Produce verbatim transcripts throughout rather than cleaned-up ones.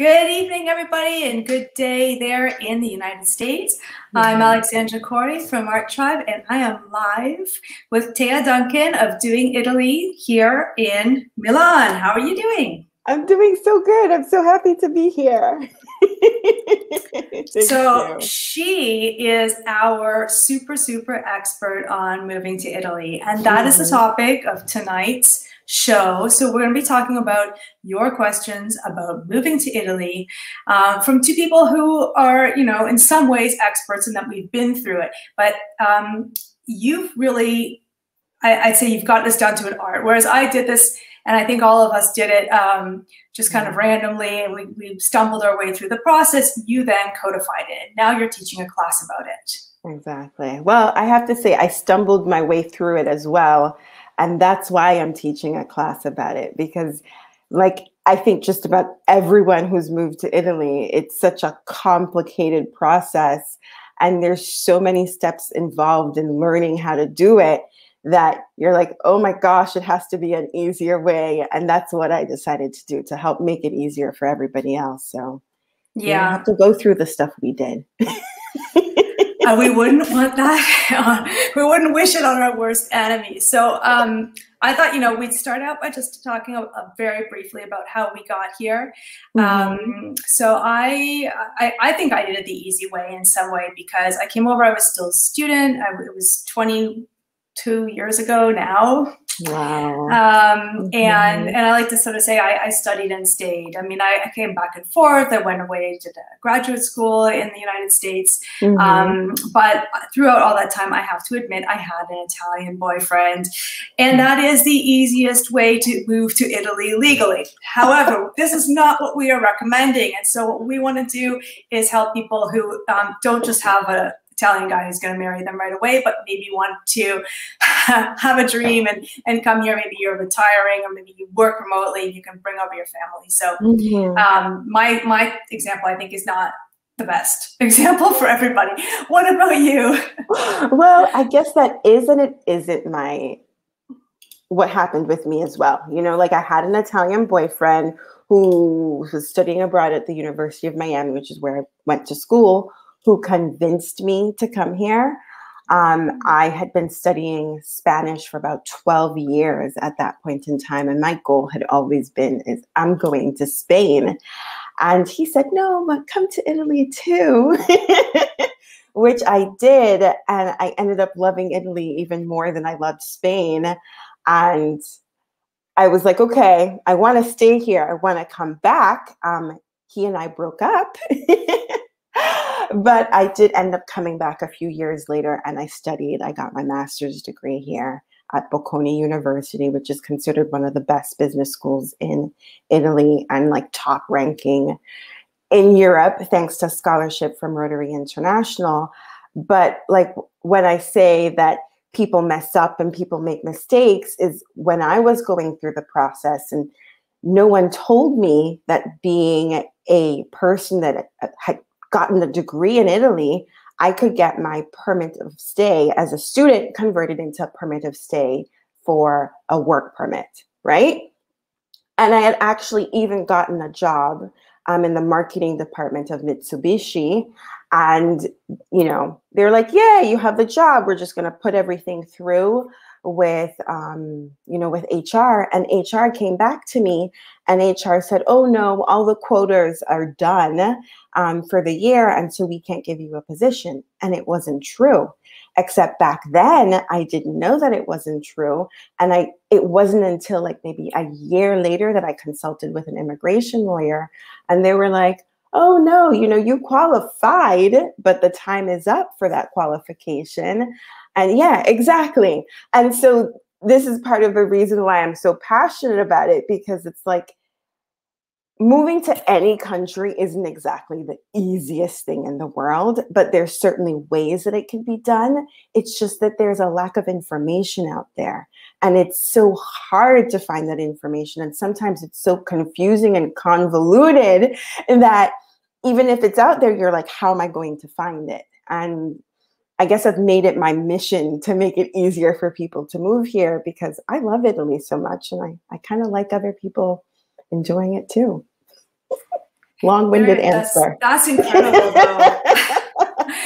Good evening, everybody, and good day there in the United States. I'm Alexandra Corey from Art Tribe, and I am live with Thea Duncan of Doing Italy here in Milan. How are you doing? I'm doing so good. I'm so happy to be here. So you. She is our super, super expert on moving to Italy, and that mm-hmm. is the topic of tonight's show. So we're going to be talking about your questions about moving to Italy uh, from two people who are, you know, in some ways experts in that we've been through it. But um, you've really, I, I'd say you've got this down to an art, whereas I did this, and I think all of us did it um, just kind of randomly, and we, we stumbled our way through the process. You then codified it. Now you're teaching a class about it. Exactly. Well, I have to say I stumbled my way through it as well. And that's why I'm teaching a class about it, because like I think just about everyone who's moved to Italy, it's such a complicated process and there's so many steps involved in learning how to do it that you're like, oh my gosh, it has to be an easier way. And that's what I decided to do to help make it easier for everybody else. So yeah, you don't have to go through the stuff we did. Uh, we wouldn't want that. We wouldn't wish it on our worst enemy. So um, I thought, you know, we'd start out by just talking a, a very briefly about how we got here. Mm-hmm. Um, so I, I I think I did it the easy way in some way because I came over, I was still a student. I, it was twenty-two years ago now. Wow. Um, okay. And and I like to sort of say I, I studied and stayed. I mean, I, I came back and forth. I went away to graduate school in the United States. Mm-hmm. um, but throughout all that time, I have to admit I had an Italian boyfriend, and that is the easiest way to move to Italy legally. However, this is not what we are recommending. And so what we want to do is help people who um, don't just have a Italian guy who's going to marry them right away, but maybe want to have a dream and, and come here. Maybe you're retiring or maybe you work remotely and you can bring over your family. So mm-hmm. um, my, my example, I think, is not the best example for everybody. What about you? Well, I guess that is and it isn't my what happened with me as well. You know, like I had an Italian boyfriend who was studying abroad at the University of Miami, which is where I went to school, who convinced me to come here. Um, I had been studying Spanish for about twelve years at that point in time. And my goal had always been is I'm going to Spain. And he said, no, but come to Italy too, which I did. And I ended up loving Italy even more than I loved Spain. And I was like, okay, I want to stay here. I want to come back. Um, he and I broke up. But I did end up coming back a few years later and I studied. I got my master's degree here at Bocconi University, which is considered one of the best business schools in Italy and like top ranking in Europe, thanks to scholarship from Rotary International. But like when I say that people mess up and people make mistakes is when I was going through the process and no one told me that being a person that had gotten a degree in Italy, I could get my permit of stay as a student converted into a permit of stay for a work permit, right? And I had actually even gotten a job um, in the marketing department of Mitsubishi. And, you know, they're like, yeah, you have the job. We're just going to put everything through with, um, you know, with H R. And H R came back to me and H R said, oh, no, all the quotas are done um, for the year. And so we can't give you a position. And it wasn't true, except back then I didn't know that it wasn't true. And I it wasn't until like maybe a year later that I consulted with an immigration lawyer and they were like, oh, no, you know, you qualified, but the time is up for that qualification. And yeah, exactly. And so this is part of the reason why I'm so passionate about it, because it's like moving to any country isn't exactly the easiest thing in the world, but there's certainly ways that it can be done. It's just that there's a lack of information out there. And it's so hard to find that information. And sometimes it's so confusing and convoluted that even if it's out there, you're like, how am I going to find it? And I guess I've made it my mission to make it easier for people to move here because I love Italy so much. And I, I kind of like other people enjoying it too. Long-winded Very, that's, answer. That's incredible, though.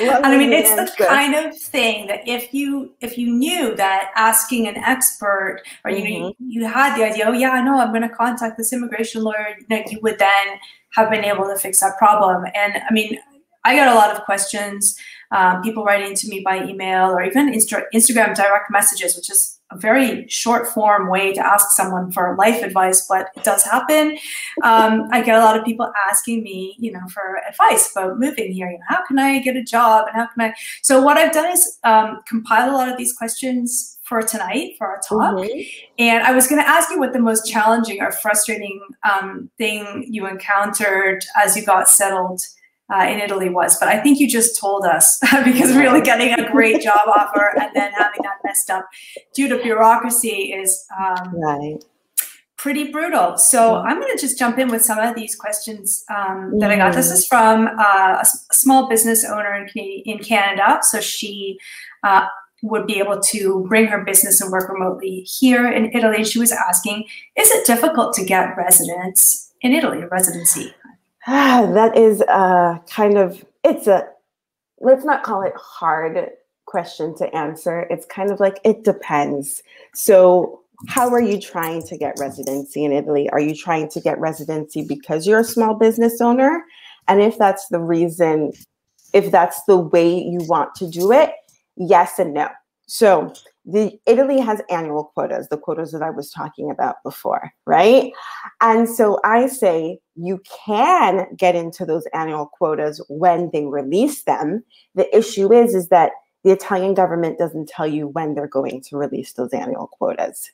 And I mean, it's answer. the kind of thing that if you if you knew that asking an expert, or you mm-hmm. know, you, you had the idea, oh yeah, I know, I'm going to contact this immigration lawyer, you know, you would then have been able to fix that problem. And I mean, I got a lot of questions, um, people writing to me by email or even Insta Instagram direct messages, which is a very short form way to ask someone for life advice, but it does happen. Um, I get a lot of people asking me, you know, for advice about moving here. You know, how can I get a job and how can I? So what I've done is um, compile a lot of these questions for tonight, for our talk. Mm-hmm. And I was going to ask you what the most challenging or frustrating um, thing you encountered as you got settled Uh, in Italy was, but I think you just told us because really getting a great job offer and then having that messed up due to bureaucracy is um, right. pretty brutal. So I'm going to just jump in with some of these questions um, that I got. This is from uh, a small business owner in, in Canada. So she uh, would be able to bring her business and work remotely here in Italy. She was asking, is it difficult to get residence in Italy, a residency? Ah, that is a kind of, it's a, let's not call it hard question to answer. It's kind of like, it depends. So how are you trying to get residency in Italy? Are you trying to get residency because you're a small business owner? And if that's the reason, if that's the way you want to do it, yes and no. So the Italy has annual quotas, the quotas that I was talking about before, right? And so I say you can get into those annual quotas when they release them. The issue is, is that the Italian government doesn't tell you when they're going to release those annual quotas.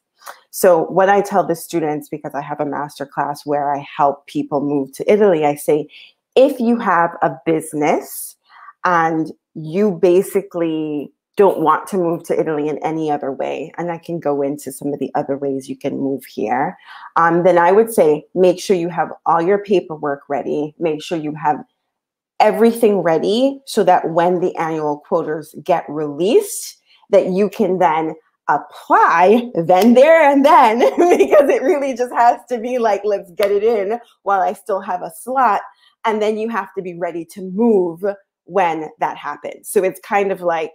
So what I tell the students, because I have a masterclass where I help people move to Italy, I say, if you have a business and you basically don't want to move to Italy in any other way, and I can go into some of the other ways you can move here, um, then I would say make sure you have all your paperwork ready, make sure you have everything ready so that when the annual quotas get released, that you can then apply then, there, and then, because it really just has to be like, let's get it in while I still have a slot, and then you have to be ready to move when that happens. So it's kind of like,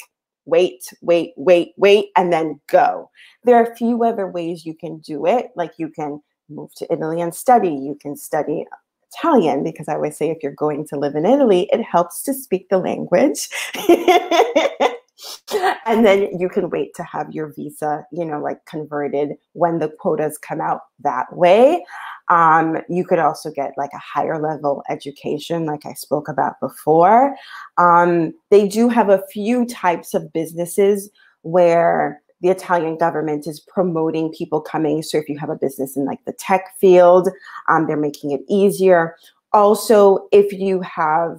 wait, wait, wait, wait, and then go. There are a few other ways you can do it. Like you can move to Italy and study. You can study Italian, because I always say if you're going to live in Italy, it helps to speak the language. And then you can wait to have your visa, you know, like converted when the quotas come out that way. Um, you could also get like a higher level education, like I spoke about before. Um, they do have a few types of businesses where the Italian government is promoting people coming. So if you have a business in like the tech field, um, they're making it easier. Also, if you have,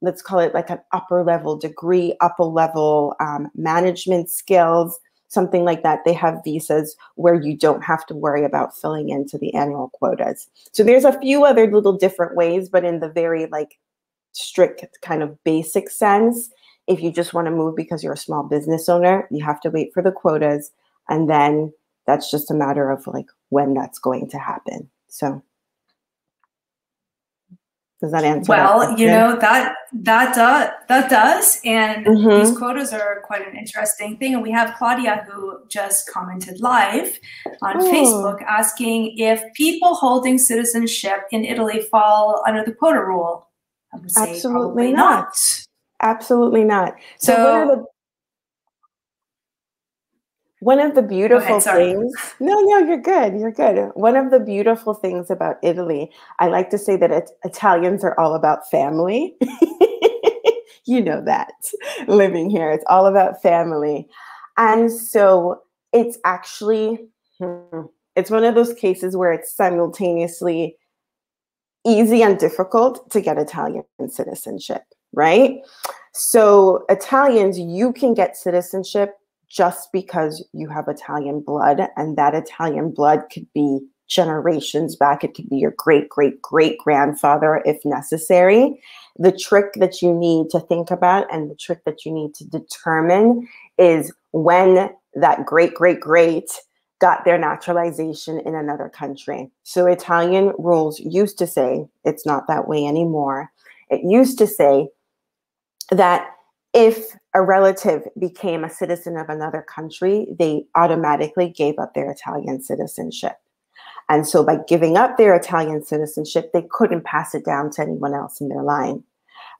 let's call it like an upper level degree, upper level um, management skills, something like that. They have visas where you don't have to worry about filling into the annual quotas. So there's a few other little different ways, but in the very like strict kind of basic sense, if you just want to move because you're a small business owner, you have to wait for the quotas. And then that's just a matter of like when that's going to happen. So does that answer? Well, that you know, that that does, that does. And mm-hmm. these quotas are quite an interesting thing. And we have Claudia, who just commented live on Ooh. Facebook, asking if people holding citizenship in Italy fall under the quota rule. I would say absolutely not. not. Absolutely not. So, so what are the One of the beautiful ahead, things, no, no, you're good, you're good. One of the beautiful things about Italy, I like to say that it, Italians are all about family. You know that, living here, it's all about family. And so it's actually, it's one of those cases where it's simultaneously easy and difficult to get Italian citizenship, right? So Italians, you can get citizenship just because you have Italian blood, and that Italian blood could be generations back. It could be your great, great, great grandfather, if necessary. The trick that you need to think about and the trick that you need to determine is when that great, great, great got their naturalization in another country. So Italian rules used to say, it's not that way anymore. It used to say that if a relative became a citizen of another country, they automatically gave up their Italian citizenship. And so by giving up their Italian citizenship, they couldn't pass it down to anyone else in their line.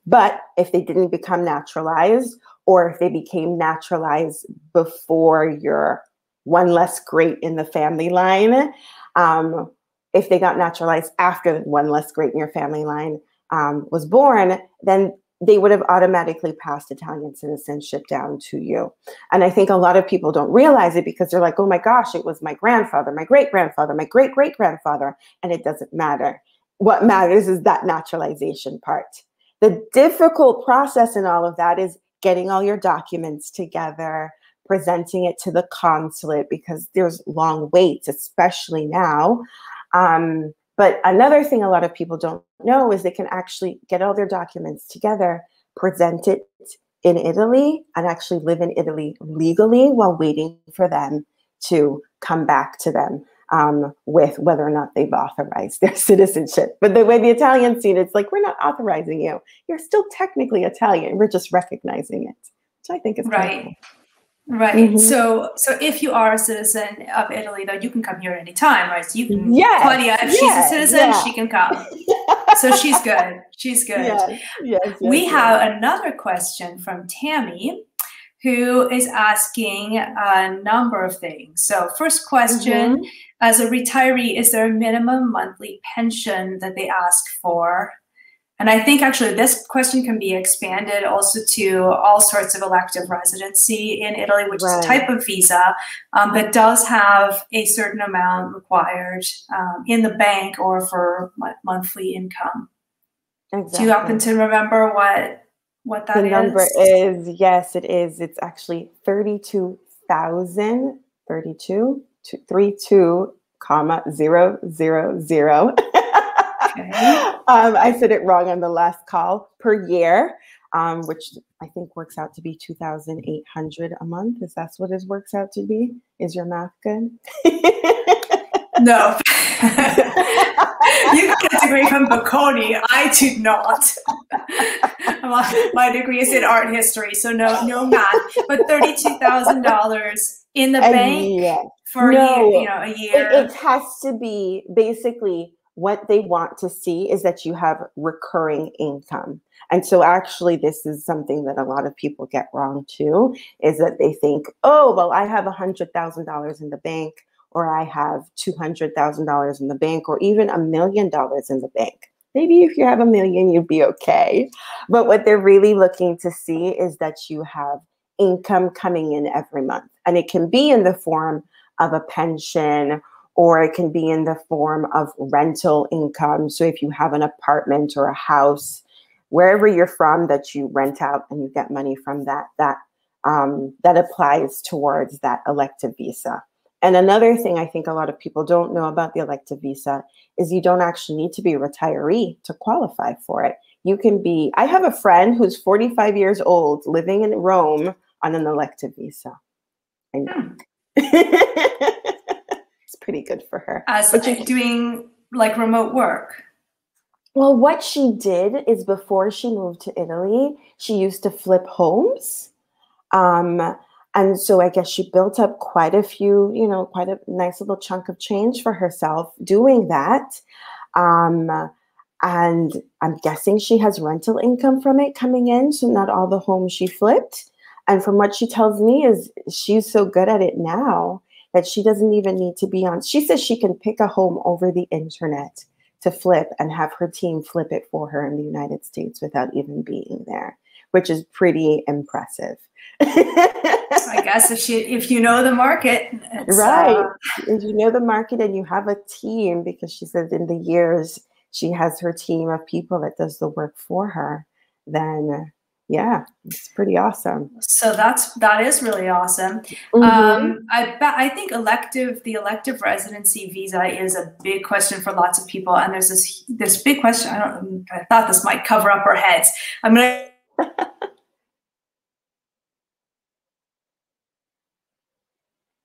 But if they didn't become naturalized, or if they became naturalized before you're one less great in the family line, um, if they got naturalized after one less great in your family line um, was born, then they would have automatically passed Italian citizenship down to you. And I think a lot of people don't realize it because they're like, oh my gosh, it was my grandfather, my great-grandfather, my great-great-grandfather, and it doesn't matter. What matters is that naturalization part. The difficult process in all of that is getting all your documents together, presenting it to the consulate because there's long waits, especially now. Um, But another thing a lot of people don't know is they can actually get all their documents together, present it in Italy, and actually live in Italy legally while waiting for them to come back to them um, with whether or not they've authorized their citizenship. But the way the Italians see it, it's like, we're not authorizing you. You're still technically Italian. We're just recognizing it, which I think is right. Cool. Right. Mm-hmm. So, so if you are a citizen of Italy, though, you can come here anytime, right? So you can, yes, Claudia, if yes, she's a citizen, yeah. she can come. So she's good. She's good. Yes, yes, yes, we yes. have another question from Tammy, who is asking a number of things. So, first question: mm-hmm. as a retiree, is there a minimum monthly pension that they ask for? And I think actually this question can be expanded also to all sorts of elective residency in Italy, which right. is a type of visa, um, but does have a certain amount required um, in the bank or for monthly income. Exactly. Do you happen to remember what what that the is? The number is, yes, it is. It's actually thirty-two thousand, thirty-two, thirty-two, zero zero zero. Um, I said it wrong on the last call, per year, um, which I think works out to be two thousand eight hundred dollars a month. Is that what it works out to be? Is your math good? No. You got a degree from Bocconi. I did not. My degree is in art history, so no, no math. But thirty-two thousand dollars in the a bank year. for no, a year. You know, a year. It, it has to be basically... what they want to see is that you have recurring income. And so actually this is something that a lot of people get wrong too, is that they think, oh, well, I have one hundred thousand dollars in the bank, or I have two hundred thousand dollars in the bank, or even a million dollars in the bank. Maybe if you have a million, you'd be okay. But what they're really looking to see is that you have income coming in every month. And it can be in the form of a pension, or it can be in the form of rental income. So if you have an apartment or a house, wherever you're from, that you rent out and you get money from that, that, um, that applies towards that elective visa. And another thing I think a lot of people don't know about the elective visa is you don't actually need to be a retiree to qualify for it. You can be, I have a friend who's forty-five years old living in Rome on an elective visa. I know. Hmm. Pretty good for her. As but like she, doing like remote work. Well, what she did is before she moved to Italy, she used to flip homes. Um, and so I guess she built up quite a few, you know, quite a nice little chunk of change for herself doing that. Um, and I'm guessing she has rental income from it coming in. So not all the homes she flipped. And from what she tells me is she's so good at it now that she doesn't even need to be on. She says she can pick a home over the internet to flip and have her team flip it for her in the United States without even being there, which is pretty impressive. I guess if she, if you know the market. Right, uh... if you know the market and you have a team, because she says in the years she has her team of people that does the work for her, then yeah, it's pretty awesome. So that's that is really awesome. Mm-hmm. um, I I think elective the elective residency visa is a big question for lots of people, and there's this this big question. I don't. I thought this might cover up our heads. I'm gonna.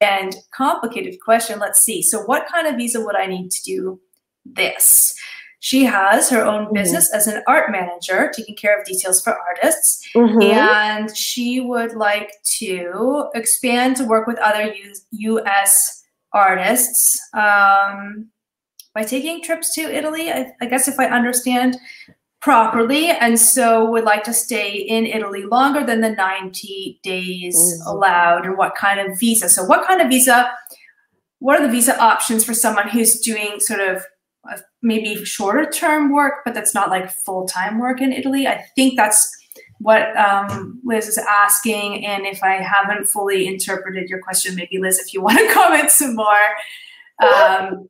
and complicated question. Let's see. So what kind of visa would I need to do this? She has her own business mm-hmm. as an art manager, taking care of details for artists. Mm-hmm. And she would like to expand to work with other U S artists um, by taking trips to Italy, I, I guess if I understand properly. And so would like to stay in Italy longer than the ninety days mm-hmm. allowed. And what kind of visa? So what kind of visa, what are the visa options for someone who's doing sort of maybe shorter term work, but that's not like full-time work in Italy? I think that's what um, Liz is asking. And if I haven't fully interpreted your question, maybe Liz, if you want to comment some more. Um,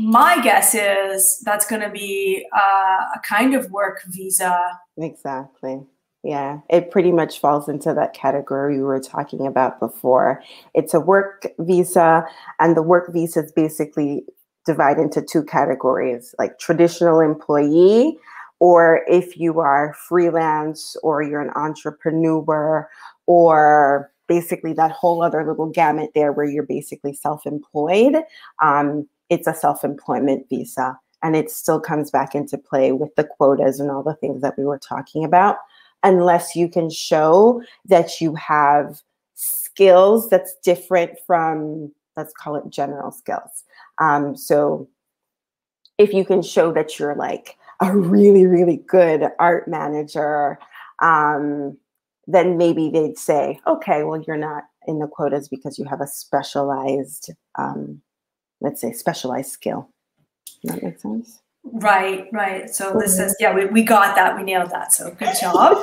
my guess is that's going to be uh, a kind of work visa. Exactly. Yeah, it pretty much falls into that category we were talking about before. It's a work visa, and the work visa is basically divide into two categories, like traditional employee, or if you are freelance or you're an entrepreneur, or basically that whole other little gamut there where you're basically self-employed. Um, it's a self-employment visa, and it still comes back into play with the quotas and all the things that we were talking about, unless you can show that you have skills that's different from, let's call it, general skills. Um, so if you can show that you're like a really, really good art manager, um, then maybe they'd say, okay, well, you're not in the quotas because you have a specialized, um, let's say specialized skill. Does that make sense? Right, right. So mm-hmm. this says, yeah, we, we got that. We nailed that. So good job.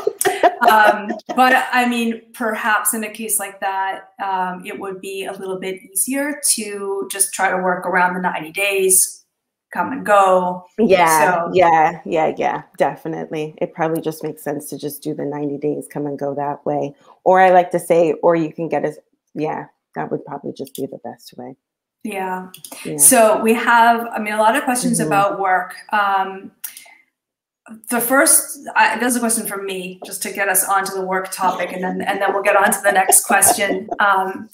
um, but I mean, perhaps in a case like that, um, it would be a little bit easier to just try to work around the ninety days, come and go. Yeah, so, yeah, yeah, yeah, definitely. It probably just makes sense to just do the ninety days, come and go that way. Or I like to say, or you can get a, yeah, that would probably just be the best way. Yeah. yeah. So we have, I mean, a lot of questions mm-hmm. about work. Um, the first, I, there's a question from me just to get us onto the work topic, and then and then we'll get on to the next question um,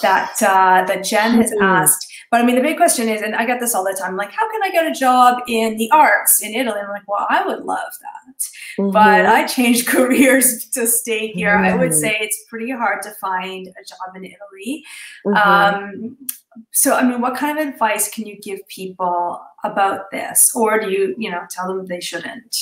that uh, that Jen has mm-hmm. asked. But I mean, the big question is, and I get this all the time, like, how can I get a job in the arts in Italy? And I'm like, well, I would love that, mm-hmm. but I changed careers to stay here. Mm-hmm. I would say it's pretty hard to find a job in Italy. Mm-hmm. Um, So, I mean, what kind of advice can you give people about this? Or do you, you know, tell them they shouldn't?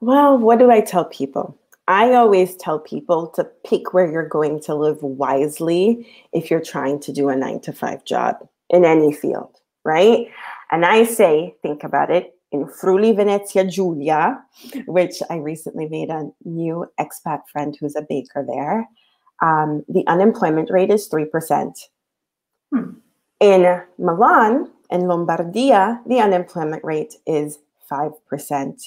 Well, what do I tell people? I always tell people to pick where you're going to live wisely if you're trying to do a nine to five job in any field, right? And I say, think about it, in Friuli Venezia Giulia, which I recently made a new expat friend who's a baker there. Um, the unemployment rate is three percent. Hmm. In Milan and Lombardia, the unemployment rate is five percent.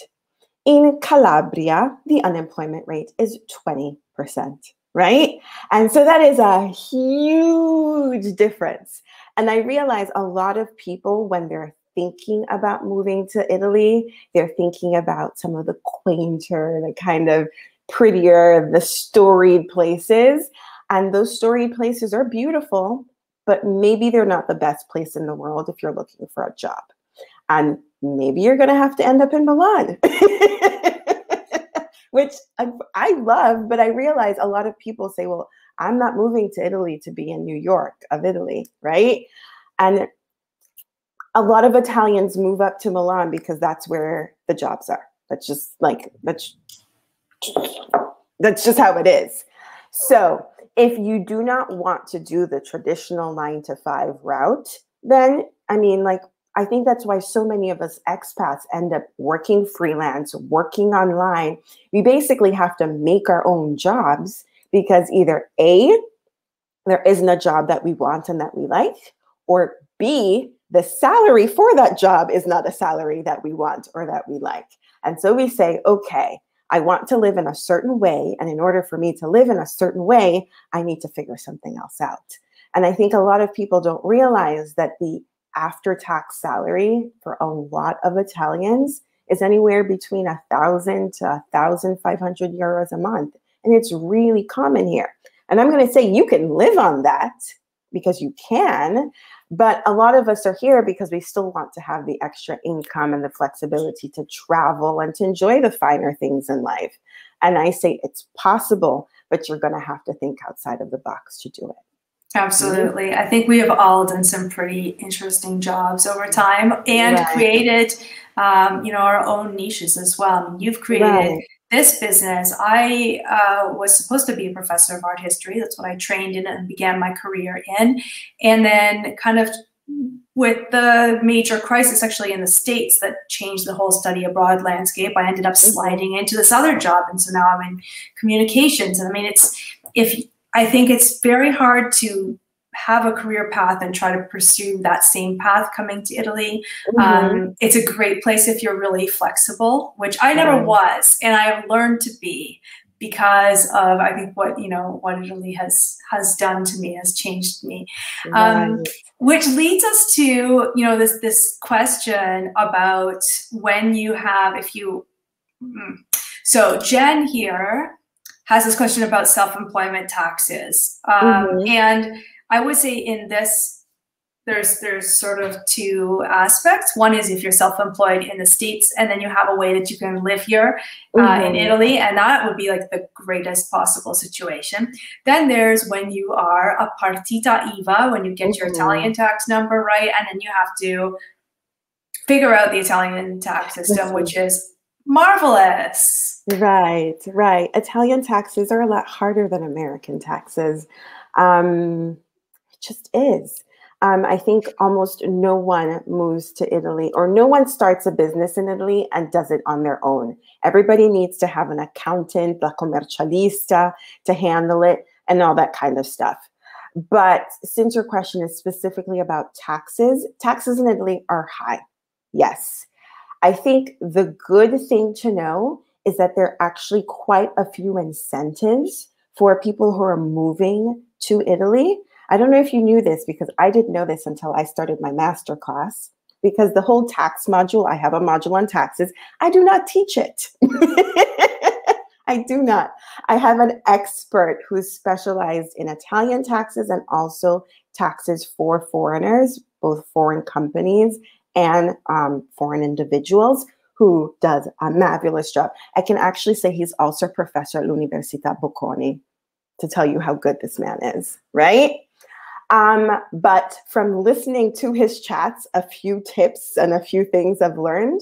In Calabria, the unemployment rate is twenty percent, right? And so that is a huge difference. And I realize a lot of people, when they're thinking about moving to Italy, they're thinking about some of the quainter, the kind of prettier, the storied places. And those storied places are beautiful, but maybe they're not the best place in the world if you're looking for a job. And maybe you're going to have to end up in Milan, which I, I love, but I realize a lot of people say, well, I'm not moving to Italy to be in New York of Italy, right? And a lot of Italians move up to Milan because that's where the jobs are. That's just like, that's, that's just how it is. So if you do not want to do the traditional nine to five route, then, I mean, like, I think that's why so many of us expats end up working freelance, working online. We basically have to make our own jobs because either A, there isn't a job that we want and that we like, or B, the salary for that job is not a salary that we want or that we like. And so we say, okay, I want to live in a certain way. And in order for me to live in a certain way, I need to figure something else out. And I think a lot of people don't realize that the after-tax salary for a lot of Italians is anywhere between one thousand to one thousand five hundred euros a month. And it's really common here. And I'm going to say you can live on that, because you can, but a lot of us are here because we still want to have the extra income and the flexibility to travel and to enjoy the finer things in life. And I say it's possible, but you're going to have to think outside of the box to do it. Absolutely. I think we have all done some pretty interesting jobs over time and right. created, um, you know, our own niches as well. You've created right. this business. I uh, was supposed to be a professor of art history. That's what I trained in and began my career in. And then kind of with the major crisis actually in the States that changed the whole study abroad landscape, I ended up sliding into this other job. And so now I'm in communications. And I mean, it's if I think it's very hard to have a career path and try to pursue that same path coming to Italy. Mm-hmm. Um, it's a great place if you're really flexible, which I never mm-hmm. was, and I have learned to be because of, I think what, you know, what Italy has, has done to me has changed me. Right. Um, which leads us to, you know, this, this question about when you have, if you, mm, so Jen here, has this question about self-employment taxes. Um, mm-hmm. And I would say in this, there's there's sort of two aspects. One is if you're self-employed in the States and then you have a way that you can live here uh, mm-hmm. in Italy, and that would be like the greatest possible situation. Then there's when you are a partita I V A, when you get mm-hmm. your Italian tax number right, and then you have to figure out the Italian tax system, mm-hmm. which is marvelous. Right, right. Italian taxes are a lot harder than American taxes. Um, it just is. Um, I think almost no one moves to Italy, or no one starts a business in Italy and does it on their own. Everybody needs to have an accountant, la commercialista, to handle it and all that kind of stuff. But since your question is specifically about taxes, taxes in Italy are high. Yes. I think the good thing to know is that there are actually quite a few incentives for people who are moving to Italy. I don't know if you knew this, because I didn't know this until I started my master class, because the whole tax module, I have a module on taxes, I do not teach it. I do not. I have an expert who's specialized in Italian taxes and also taxes for foreigners, both foreign companies and um, foreign individuals, who does a marvelous job. I can actually say he's also a professor at l'Università Bocconi, to tell you how good this man is, right? Um, but from listening to his chats, a few tips and a few things I've learned.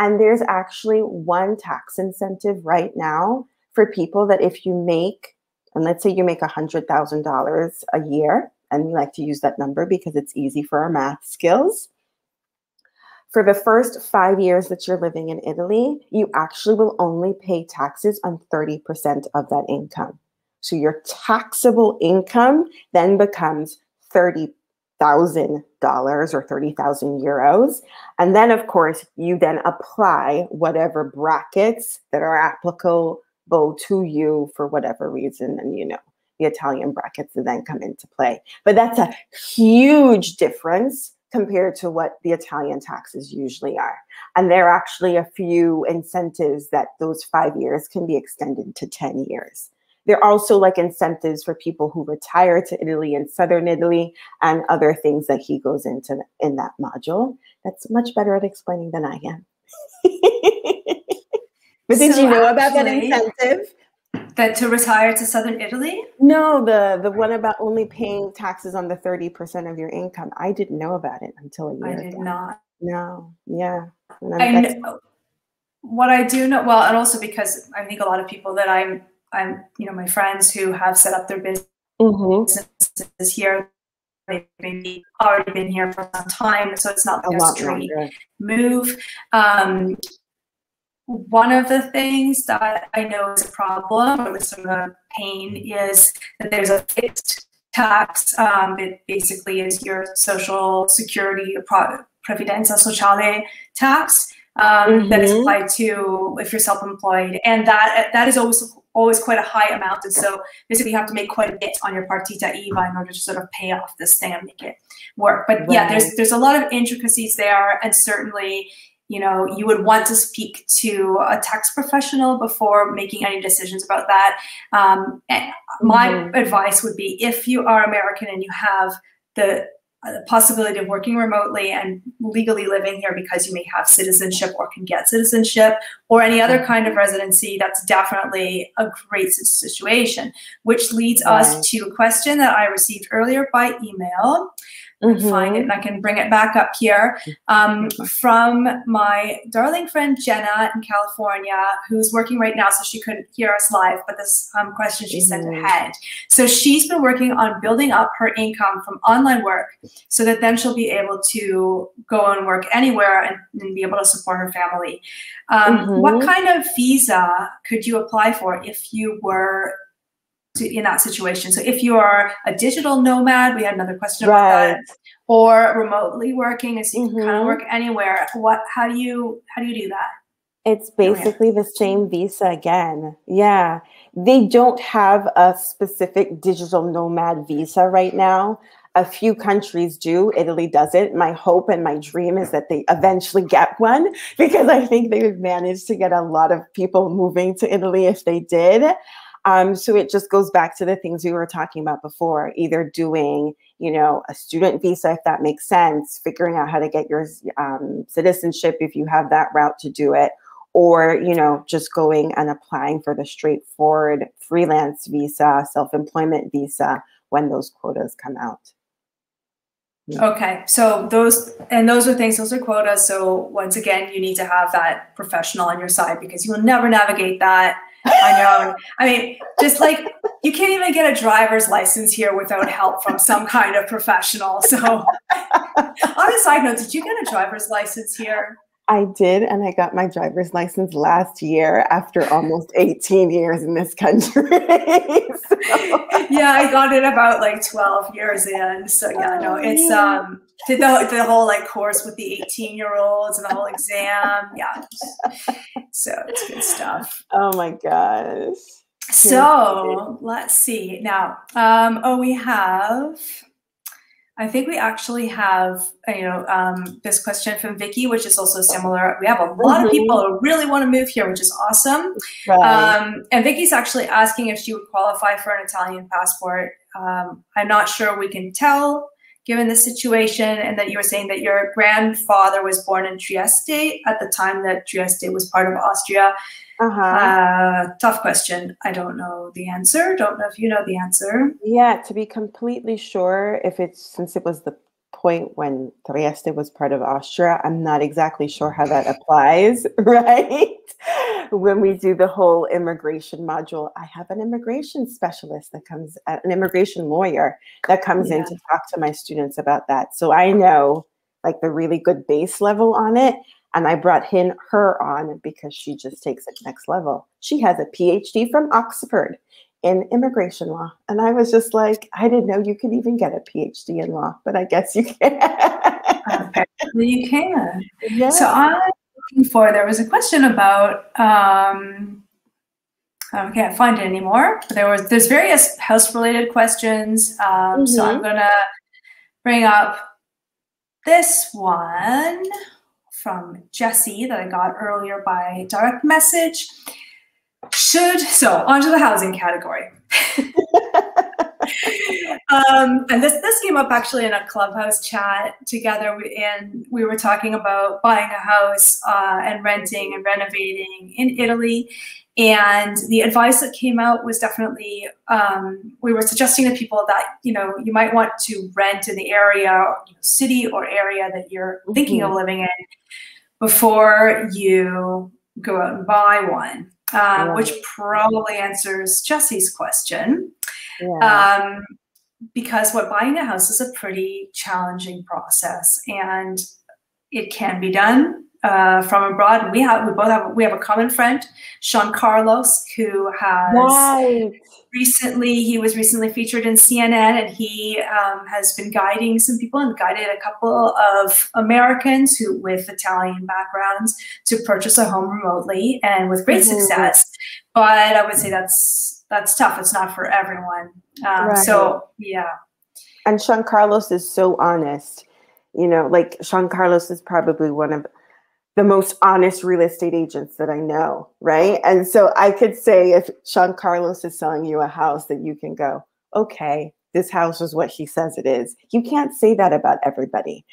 And there's actually one tax incentive right now for people that if you make, and let's say you make one hundred thousand dollars a year, and we like to use that number because it's easy for our math skills, for the first five years that you're living in Italy, you actually will only pay taxes on thirty percent of that income. So your taxable income then becomes thirty thousand dollars or thirty thousand euros. And then, of course, you then apply whatever brackets that are applicable to you for whatever reason. And, you know, the Italian brackets then come into play. But that's a huge difference compared to what the Italian taxes usually are. And there are actually a few incentives that those five years can be extended to ten years. There are also like incentives for people who retire to Italy and Southern Italy and other things that he goes into in that module. That's much better at explaining than I am. But did so you know actually, about that incentive? That to retire to Southern Italy? No, the, the one about only paying taxes on the thirty percent of your income. I didn't know about it until a year ago. I did not. No, yeah. I know. What I do know, well, and also because I think a lot of people that I'm, I'm, you know, my friends who have set up their businesses mm-hmm. here, they've maybe already been here for some time, so it's not like a straight move. Um, One of the things that I know is a problem, or was sort of a pain, is that there's a fixed tax. Um, it basically is your social security, previdenza sociale tax um, mm-hmm. that is applied to if you're self-employed, and that that is always always quite a high amount. And so basically, you have to make quite a bit on your partita I V A in order to sort of pay off this thing and make it work. But right. yeah, there's there's a lot of intricacies there, and certainly, you know, you would want to speak to a tax professional before making any decisions about that. Um, and my mm-hmm. advice would be, if you are American and you have the uh, possibility of working remotely and legally living here because you may have citizenship or can get citizenship or any other kind of residency, that's definitely a great situation, which leads right. us to a question that I received earlier by email. Mm-hmm. Find it and I can bring it back up here um, from my darling friend Jenna in California, who's working right now, so she couldn't hear us live, but this um, question she mm-hmm. sent ahead. So she's been working on building up her income from online work so that then she'll be able to go and work anywhere and, and be able to support her family. Um, mm-hmm. What kind of visa could you apply for if you were To, in that situation? So if you are a digital nomad, we had another question about right. that, or remotely working, so you mm-hmm. can kind of work anywhere. What? How do you? How do you do that? It's basically oh, yeah. the same visa again. Yeah, they don't have a specific digital nomad visa right now. A few countries do. Italy doesn't. My hope and my dream is that they eventually get one, because I think they would manage to get a lot of people moving to Italy if they did. Um, so it just goes back to the things we were talking about before, either doing, you know, a student visa, if that makes sense, figuring out how to get your um, citizenship if you have that route to do it, or, you know, just going and applying for the straightforward freelance visa, self-employment visa when those quotas come out. Yeah. Okay, so those, and those are things, those are quotas. So once again, you need to have that professional on your side, because you will never navigate that on your own. I mean, just like you can't even get a driver's license here without help from some kind of professional. So on a side note, did you get a driver's license here? I did, and I got my driver's license last year after almost eighteen years in this country. So. Yeah, I got it about like twelve years in. So yeah, no, it's um the, the whole like course with the eighteen year olds and the whole exam. Yeah, so it's good stuff. Oh my gosh. So let's see now. Um, oh, we have. I think we actually have, you know, um, this question from Vicky, which is also similar. We have a lot mm-hmm. of people who really want to move here, which is awesome. Right. Um, and Vicky's actually asking if she would qualify for an Italian passport. Um, I'm not sure we can tell given the situation, and that you were saying that your grandfather was born in Trieste at the time that Trieste was part of Austria. Uh-huh. Uh, tough question. I don't know the answer. Don't know if you know the answer. Yeah, to be completely sure, if it's since it was the point when Trieste was part of Austria, I'm not exactly sure how that applies, right? When we do the whole immigration module, I have an immigration specialist that comes, an immigration lawyer that comes yeah. in to talk to my students about that. So I know like the really good base level on it. And I brought him, her on because she just takes it next level. She has a P H D from Oxford in immigration law. And I was just like, I didn't know you could even get a P H D in law, but I guess you can. Apparently you can. Yeah. So I'm looking for, there was a question about, um, I can't find it anymore. But there was, there's various house related questions. Um, mm-hmm. So I'm gonna bring up this one from Jessie that I got earlier by direct message. Should, so onto the housing category. um, and this, this came up actually in a Clubhouse chat together, and we were talking about buying a house uh, and renting and renovating in Italy. And the advice that came out was definitely, um, we were suggesting to people that, you know, you might want to rent in the area, or, you know, city or area that you're thinking mm-hmm. of living in before you go out and buy one, um, yeah. which probably answers Jessie's question. Yeah. Um, because what buying a house is a pretty challenging process, and it can be done Uh, from abroad. And we have, we both have, we have a common friend, Sean Carlos, who has right. recently, he was recently featured in C N N, and he um, has been guiding some people and guided a couple of Americans who with Italian backgrounds to purchase a home remotely, and with great mm-hmm. success. But I would say that's, that's tough. It's not for everyone. Um, right. So yeah. And Sean Carlos is so honest, you know, like Sean Carlos is probably one of the most honest real estate agents that I know, right? And so I could say if Sean Carlos is selling you a house, that you can go, okay, this house is what she says it is. You can't say that about everybody.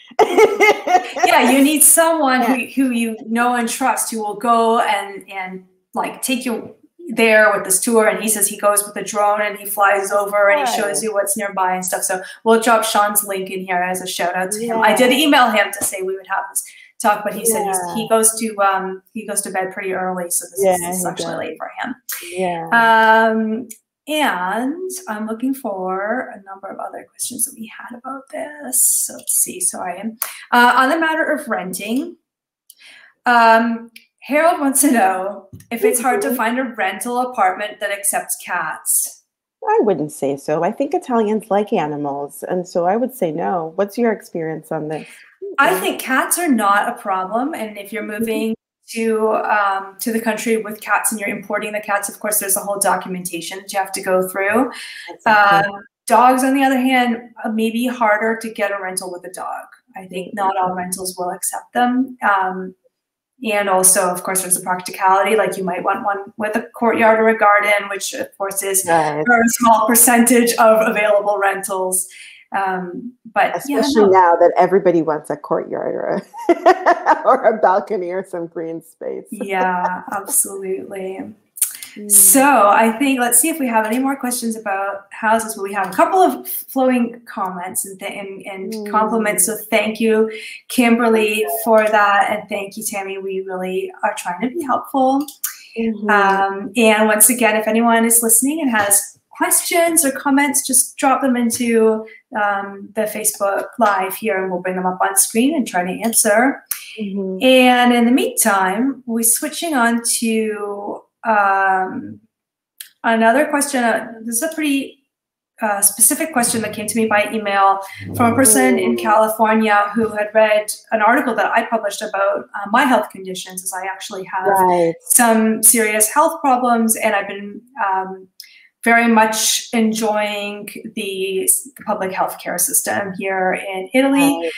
Yeah, you need someone who, who you know and trust, who will go and, and like take you there with this tour. And he says he goes with the drone and he flies over and he shows you what's nearby and stuff. So we'll drop Sean's link in here as a shout out to yeah. him. I did email him to say we would have this talk, but he yeah. said he's, he goes to um, he goes to bed pretty early, so this, yeah, is, this is actually late for him. Yeah. Um, and I'm looking for a number of other questions that we had about this. So let's see. Sorry. Uh, on the matter of renting, um, Harold wants to know if it's hard to find a rental apartment that accepts cats. I wouldn't say so. I think Italians like animals, and so I would say no. What's your experience on this? I think cats are not a problem, and if you're moving to um, to the country with cats and you're importing the cats, of course, there's a whole documentation that you have to go through. Uh, dogs, on the other hand, maybe harder to get a rental with a dog. I think not all rentals will accept them. Um, and also, of course, there's a practicality, like you might want one with a courtyard or a garden, which of course is nice. A small percentage of available rentals. Um, but especially yeah, no. now that everybody wants a courtyard or a, or a balcony or some green space. Yeah, absolutely. Mm. So I think, let's see if we have any more questions about houses, but we have a couple of flowing comments and, and, and mm. compliments. So thank you, Kimberly, for that. And thank you, Tammy. We really are trying to be helpful. Mm-hmm. Um, and once again, if anyone is listening and has questions or comments, just drop them into um, the Facebook Live here, and we'll bring them up on screen and try to answer. Mm-hmm. And in the meantime, we're switching on to um, another question. Uh, this is a pretty uh, specific question that came to me by email from a person in California who had read an article that I published about uh, my health conditions, as I actually have right. some serious health problems, and I've been um, very much enjoying the public healthcare system here in Italy.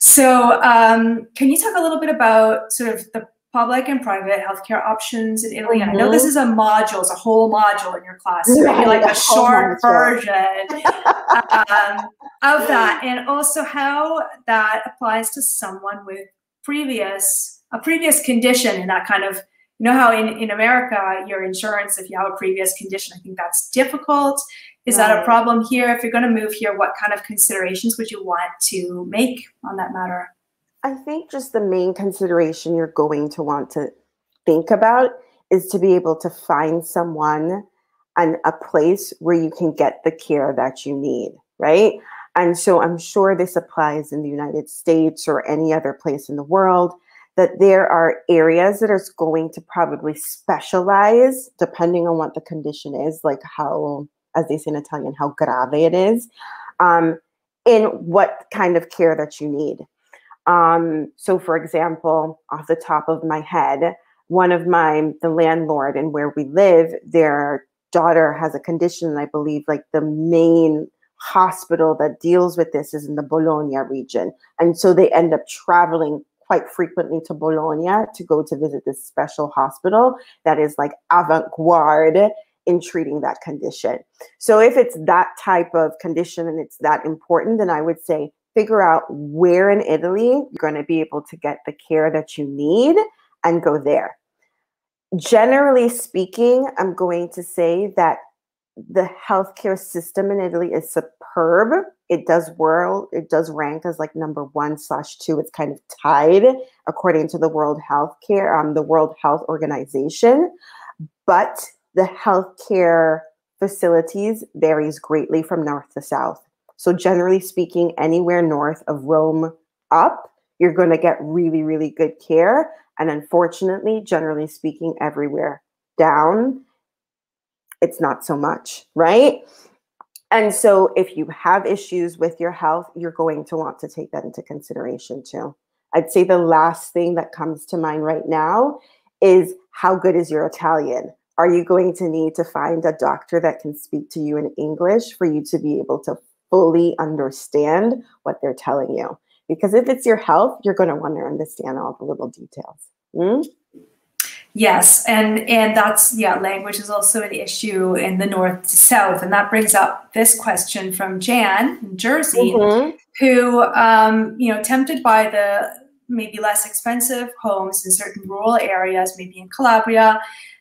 So um, can you talk a little bit about sort of the public and private healthcare options in Italy? Mm-hmm. I know this is a module, it's a whole module in your class. So right, like a, a short version um, of that. And also how that applies to someone with previous, a previous condition, and that kind of, you know how in, in America, your insurance, if you have a previous condition, I think that's difficult. Is right. that a problem here? If you're going to move here, what kind of considerations would you want to make on that matter? I think just the main consideration you're going to want to think about is to be able to find someone and a place where you can get the care that you need, right? And so I'm sure this applies in the United States or any other place in the world, that there are areas that are going to probably specialize depending on what the condition is, like how, as they say in Italian, how grave it is, um, in what kind of care that you need. Um, so for example, off the top of my head, one of my, the landlord and where we live, their daughter has a condition, and I believe like the main hospital that deals with this is in the Bologna region. And so they end up traveling quite frequently to Bologna to go to visit this special hospital that is like avant-garde in treating that condition. So if it's that type of condition and it's that important, then I would say figure out where in Italy you're going to be able to get the care that you need and go there. Generally speaking, I'm going to say that the healthcare system in Italy is superb. It does world, it does rank as like number one slash two. It's kind of tied according to the World Healthcare, um, the World Health Organization. But the healthcare facilities varies greatly from north to south. So generally speaking, anywhere north of Rome up, you're going to get really, really good care. And unfortunately, generally speaking, everywhere down, it's not so much, right? And so if you have issues with your health, you're going to want to take that into consideration too. I'd say the last thing that comes to mind right now is how good is your Italian? Are you going to need to find a doctor that can speak to you in English for you to be able to fully understand what they're telling you? Because if it's your health, you're going to want to understand all the little details. Mm? Yes, and and that's, yeah, language is also an issue in the North to South. And that brings up this question from Jan in Jersey, mm-hmm. who, um, you know, tempted by the maybe less expensive homes in certain rural areas, maybe in Calabria,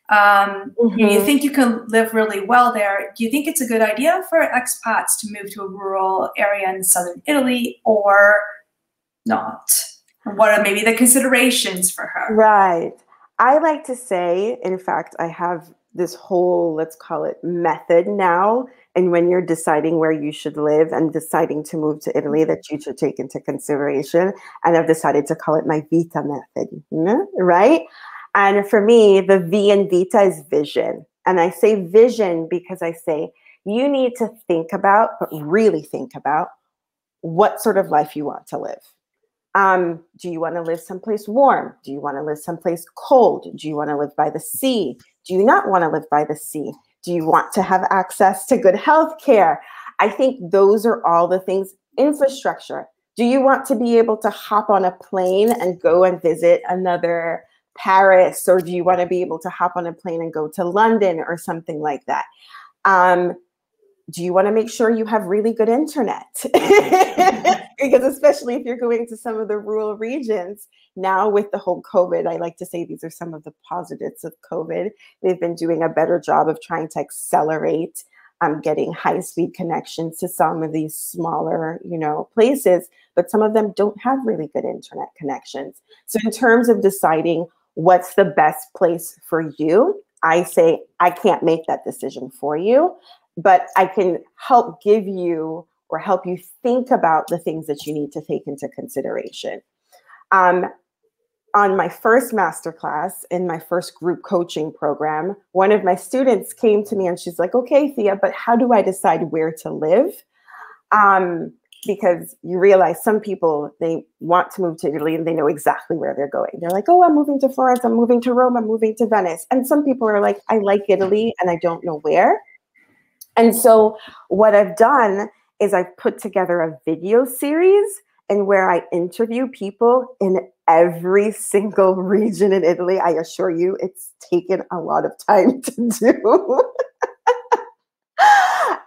um, mm-hmm. you know, you think you can live really well there. Do you think it's a good idea for expats to move to a rural area in Southern Italy or not? What are maybe the considerations for her? Right. I like to say, in fact, I have this whole, let's call it, method now. And when you're deciding where you should live and deciding to move to Italy, that you should take into consideration. And I've decided to call it my Vita method, you know? Right? And for me, the V in Vita is vision. And I say vision because I say you need to think about, but really think about, what sort of life you want to live. Um, do you want to live someplace warm? Do you want to live someplace cold? Do you want to live by the sea? Do you not want to live by the sea? Do you want to have access to good health care? I think those are all the things. Infrastructure. Do you want to be able to hop on a plane and go and visit another Paris? Or do you want to be able to hop on a plane and go to London or something like that? Um, Do you want to make sure you have really good internet? Because especially if you're going to some of the rural regions now with the whole COVID, I like to say these are some of the positives of COVID. They've been doing a better job of trying to accelerate um, getting high-speed connections to some of these smaller, you know, places, but some of them don't have really good internet connections. So in terms of deciding what's the best place for you, I say I can't make that decision for you. But I can help give you or help you think about the things that you need to take into consideration. Um, on my first masterclass, in my first group coaching program, one of my students came to me and she's like, okay, Thea, but how do I decide where to live? Um, because you realize some people, they want to move to Italy and they know exactly where they're going. They're like, oh, I'm moving to Florence, I'm moving to Rome, I'm moving to Venice. And some people are like, I like Italy and I don't know where. And so what I've done is I've put together a video series and where I interview people in every single region in Italy. I assure you, it's taken a lot of time to do.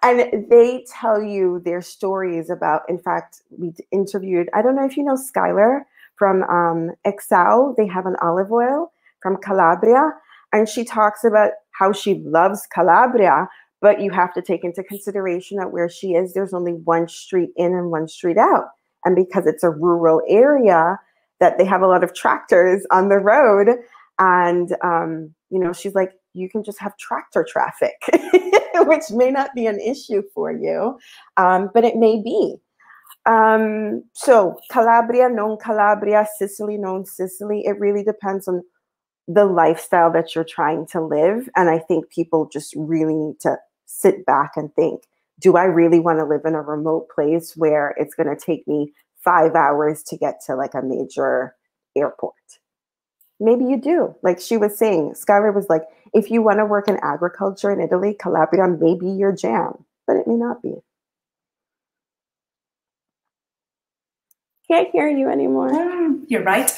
And they tell you their stories about, in fact, we interviewed, I don't know if you know Skylar from um, Exau, they have an olive oil from Calabria. And she talks about how she loves Calabria, but you have to take into consideration that where she is, there's only one street in and one street out. And because it's a rural area, that they have a lot of tractors on the road. And, um, you know, she's like, you can just have tractor traffic, which may not be an issue for you, um, but it may be. Um, so Calabria, non Calabria, Sicily, non Sicily, it really depends on the lifestyle that you're trying to live. And I think people just really need to sit back and think, do I really want to live in a remote place where it's going to take me five hours to get to like a major airport? Maybe you do. Like she was saying, Skylar was like, if you want to work in agriculture in Italy, Calabria may be your jam, but it may not be. Can't hear you anymore. Mm, you're right.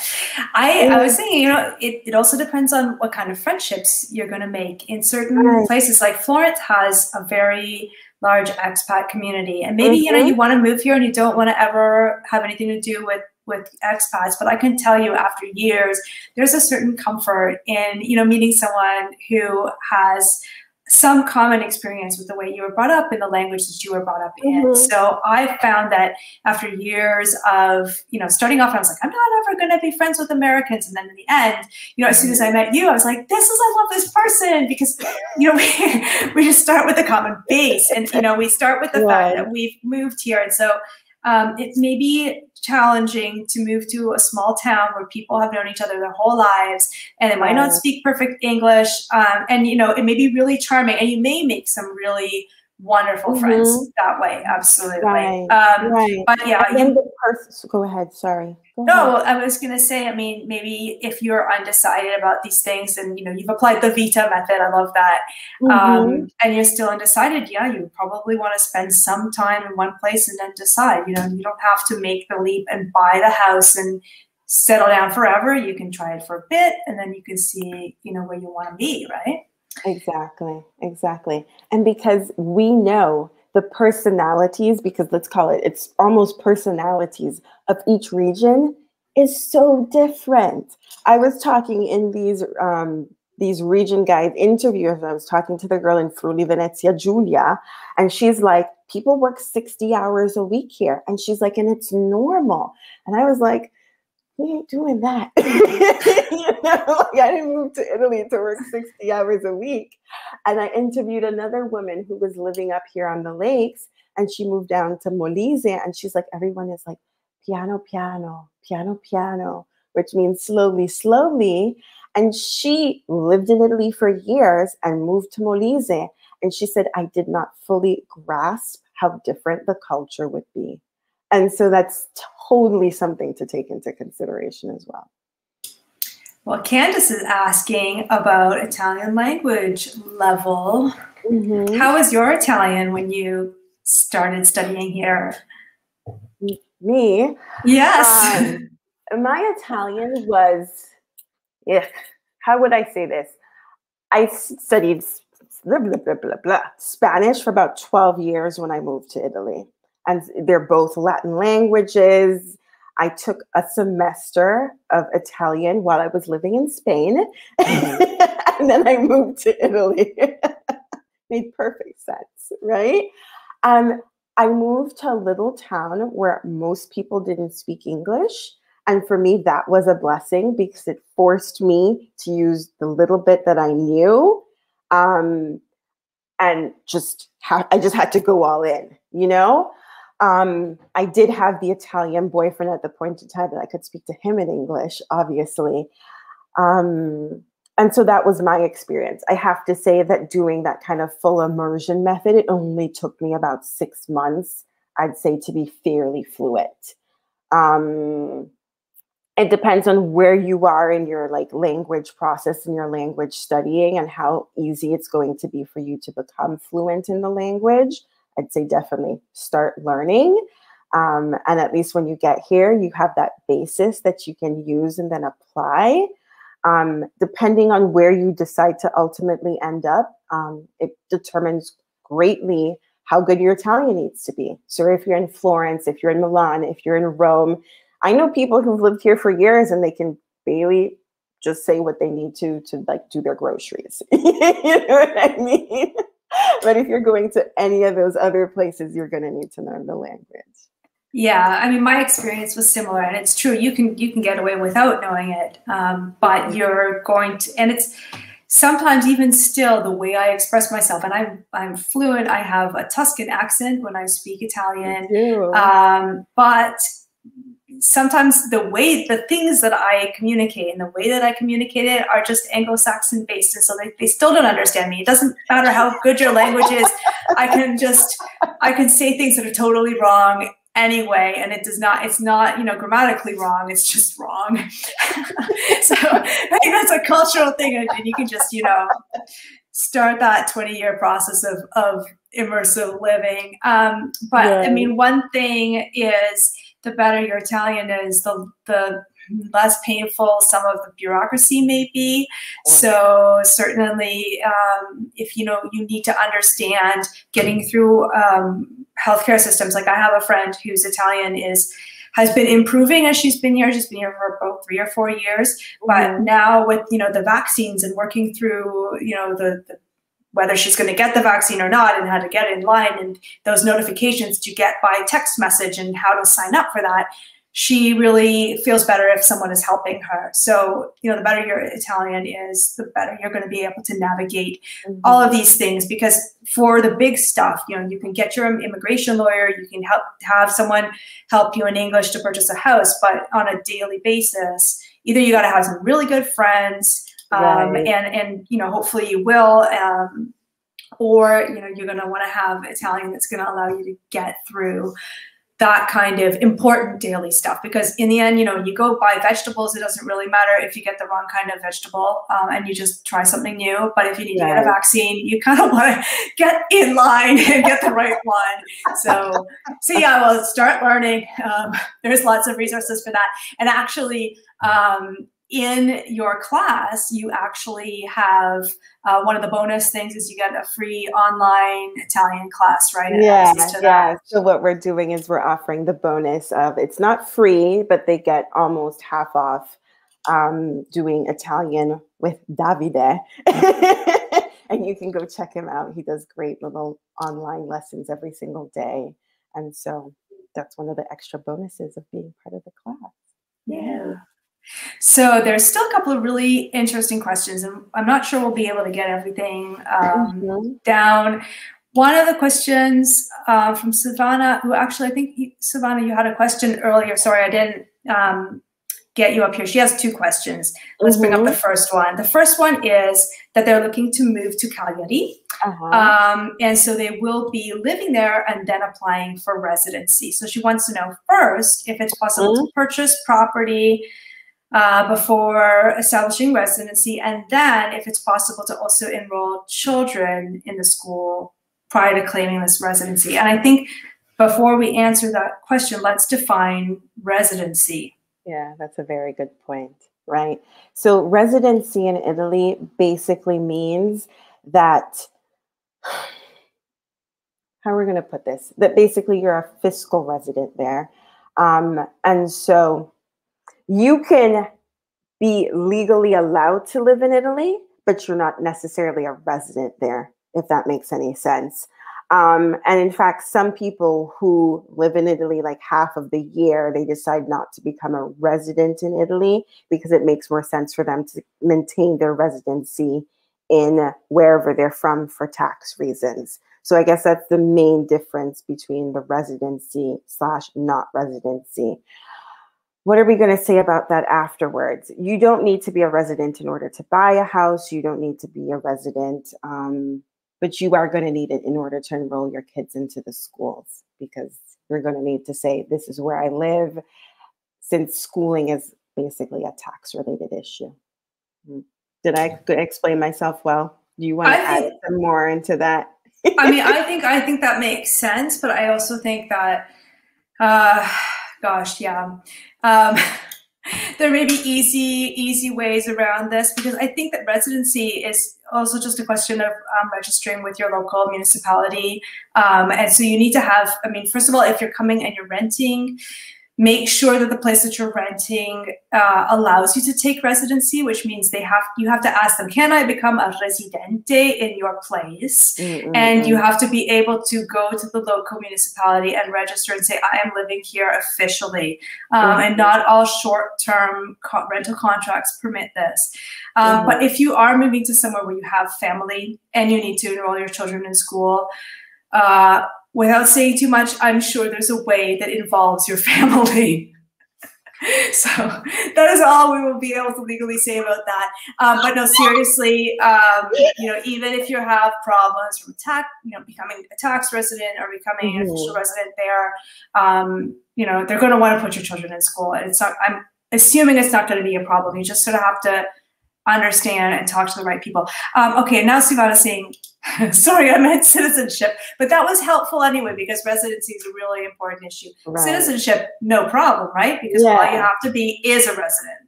I, I was saying, you know, it, it also depends on what kind of friendships you're going to make. In certain right. places, like Florence has a very large expat community. And maybe, mm-hmm. you know, you want to move here and you don't want to ever have anything to do with, with expats. But I can tell you after years, there's a certain comfort in, you know, meeting someone who has some common experience with the way you were brought up in the language that you were brought up in. Mm-hmm. So I found that after years of, you know, starting off, I was like, I'm not ever going to be friends with Americans. And then in the end, you know, as soon as I met you, I was like, this is, I love this person because, you know, we, we just start with a common base and, you know, we start with the yeah. fact that we've moved here. And so um, it may be challenging to move to a small town where people have known each other their whole lives and they might not speak perfect English. Um, and, you know, it may be really charming and you may make some really wonderful mm-hmm. friends that way. Absolutely. Right. Um, right. But yeah. And the person, go ahead. Sorry. Go no, ahead. I was going to say, I mean, maybe if you're undecided about these things and, you know, you've applied the Vita method. I love that. Mm-hmm. Um, and you're still undecided. Yeah. You probably want to spend some time in one place and then decide, you know, you don't have to make the leap and buy the house and settle down forever. You can try it for a bit, and then you can see, you know, where you want to be, right? Exactly, exactly. And because we know the personalities, because let's call it, it's almost personalities of each region is so different. I was talking in these um, these region guide interviews. I was talking to the girl in Friuli Venezia Giulia, and she's like, people work sixty hours a week here. And she's like, and it's normal. And I was like, we ain't doing that. You know, like, I didn't move to Italy to work sixty hours a week. And I interviewed another woman who was living up here on the lakes, and she moved down to Molise, and she's like, everyone is like, piano, piano, piano, piano, which means slowly, slowly. And she lived in Italy for years and moved to Molise. And she said, I did not fully grasp how different the culture would be. And so that's totally something to take into consideration as well. Well, Candace is asking about Italian language level. Mm-hmm. How was your Italian when you started studying here? Me? Yes. Um, my Italian was, yeah, how would I say this? I studied blah, blah, blah, blah, blah, Spanish for about twelve years when I moved to Italy. And they're both Latin languages. I took a semester of Italian while I was living in Spain. And then I moved to Italy. Made perfect sense, right? Um, I moved to a little town where most people didn't speak English. And for me, that was a blessing because it forced me to use the little bit that I knew. Um, and just ha- I just had to go all in, you know? Um, I did have the Italian boyfriend at the point in time that I could speak to him in English, obviously. Um, and so that was my experience. I have to say that doing that kind of full immersion method, it only took me about six months, I'd say, to be fairly fluent. Um, it depends on where you are in your like language process and your language studying and how easy it's going to be for you to become fluent in the language. I'd say definitely start learning. Um, and at least when you get here, you have that basis that you can use and then apply. Um, depending on where you decide to ultimately end up, um, it determines greatly how good your Italian needs to be. So if you're in Florence, if you're in Milan, if you're in Rome, I know people who've lived here for years and they can barely just say what they need to to like do their groceries. You know what I mean? But if you're going to any of those other places, you're going to need to learn the language. Yeah, I mean, my experience was similar, and it's true. You can you can get away without knowing it, um, but you're going to, and it's sometimes even still the way I express myself. And I'm I'm fluent. I have a Tuscan accent when I speak Italian, um, but sometimes the way the things that I communicate and the way that I communicate it are just Anglo-Saxon based, and so they, they still don't understand me. It doesn't matter how good your language is. I can just I can say things that are totally wrong anyway, and it does not it's not you know grammatically wrong, it's just wrong. So I think that's a cultural thing, and you can just you know start that twenty year process of, of immersive living. Um, but yeah. I mean, one thing is, the better your Italian is, the, the less painful some of the bureaucracy may be. So certainly, um, if you know, you need to understand getting through um, healthcare systems. Like I have a friend whose Italian is has been improving as she's been here. She's been here for about three or four years. But now with you know the vaccines and working through you know the, the whether she's going to get the vaccine or not and how to get in line and those notifications to get by text message and how to sign up for that, she really feels better if someone is helping her. So, you know, the better your Italian is, the better you're going to be able to navigate mm-hmm. all of these things, because for the big stuff, you know, you can get your immigration lawyer, you can help have someone help you in English to purchase a house, but on a daily basis, either you got to have some really good friends, Right. Um, and, and, you know, hopefully you will, um, or, you know, you're going to want to have Italian that's going to allow you to get through that kind of important daily stuff. Because in the end, you know, you go buy vegetables, it doesn't really matter if you get the wrong kind of vegetable, um, and you just try something new. But if you need yeah. to get a vaccine, you kind of want to get in line and get the right one. So, so yeah, well, start learning. Um, there's lots of resources for that. And actually, um, in your class, you actually have uh, one of the bonus things is you get a free online Italian class, right? Yeah, yeah. So what we're doing is we're offering the bonus of, it's not free, but they get almost half off um, doing Italian with Davide. And you can go check him out. He does great little online lessons every single day. And so that's one of the extra bonuses of being part of the class. Yeah. So there's still a couple of really interesting questions, and I'm not sure we'll be able to get everything um, mm-hmm. down. One of the questions uh, from Savannah, who actually, I think, you, Savannah, you had a question earlier. Sorry, I didn't um, get you up here. She has two questions. Let's mm-hmm. bring up the first one. The first one is that they're looking to move to Cagliari. Uh-huh. um, and so they will be living there and then applying for residency. So she wants to know first if it's possible mm-hmm. to purchase property Uh, before establishing residency, and then if it's possible to also enroll children in the school prior to claiming this residency. And I think before we answer that question, let's define residency. Yeah, that's a very good point, right? So residency in Italy basically means that, how are we going to put this? That basically you're a fiscal resident there. Um, and so you can be legally allowed to live in Italy, but you're not necessarily a resident there, if that makes any sense. Um, and in fact, some people who live in Italy like half of the year, they decide not to become a resident in Italy because it makes more sense for them to maintain their residency in wherever they're from for tax reasons. So I guess that's the main difference between the residency slash not residency. What are we going to say about that afterwards? You don't need to be a resident in order to buy a house. You don't need to be a resident, um, but you are going to need it in order to enroll your kids into the schools, because you're going to need to say, this is where I live, since schooling is basically a tax-related issue. Did I explain myself well? Do you want to I add think, some more into that? I mean, I think, I think that makes sense, but I also think that, uh, gosh, yeah. Um, there may be easy, easy ways around this, because I think that residency is also just a question of um, registering with your local municipality. Um, and so you need to have, I mean, first of all, if you're coming and you're renting, make sure that the place that you're renting uh, allows you to take residency, which means they have you have to ask them, can I become a residente in your place? Mm-hmm. And you have to be able to go to the local municipality and register and say, I am living here officially. Um, mm-hmm. And not all short-term co- rental contracts permit this. Um, mm-hmm. But if you are moving to somewhere where you have family and you need to enroll your children in school, uh, without saying too much, I'm sure there's a way that involves your family. So that is all we will be able to legally say about that. Um, but no, seriously, um, you know, even if you have problems from tax, you know, becoming a tax resident or becoming mm-hmm. an official resident there, um, you know, they're going to want to put your children in school. And it's not, I'm assuming it's not going to be a problem. You just sort of have to understand and talk to the right people. Um, okay, now Sivana's saying, sorry, I meant citizenship, but that was helpful anyway, because residency is a really important issue. Right. Citizenship, no problem, right? Because yeah. all you have to be is a resident.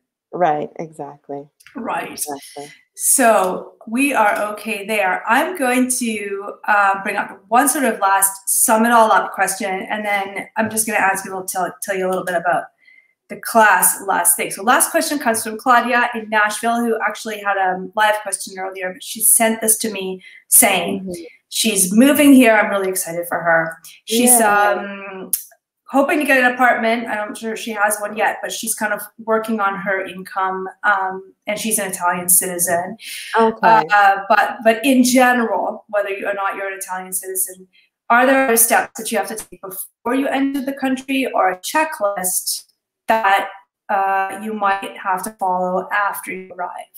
Right, exactly. Right. Exactly. So we are okay there. I'm going to uh, bring up one sort of last sum it all up question, and then I'm just going to ask people to tell, tell you a little bit about the class last thing. So last question comes from Claudia in Nashville, who actually had a live question earlier, but she sent this to me saying, mm-hmm. she's moving here. I'm really excited for her. She's yeah. um, hoping to get an apartment. I'm sure she has one yet, but she's kind of working on her income, um, and she's an Italian citizen. Okay. Uh, but, but in general, whether you or not you're an Italian citizen, are there steps that you have to take before you enter the country, or a checklist that uh, you might have to follow after you arrive?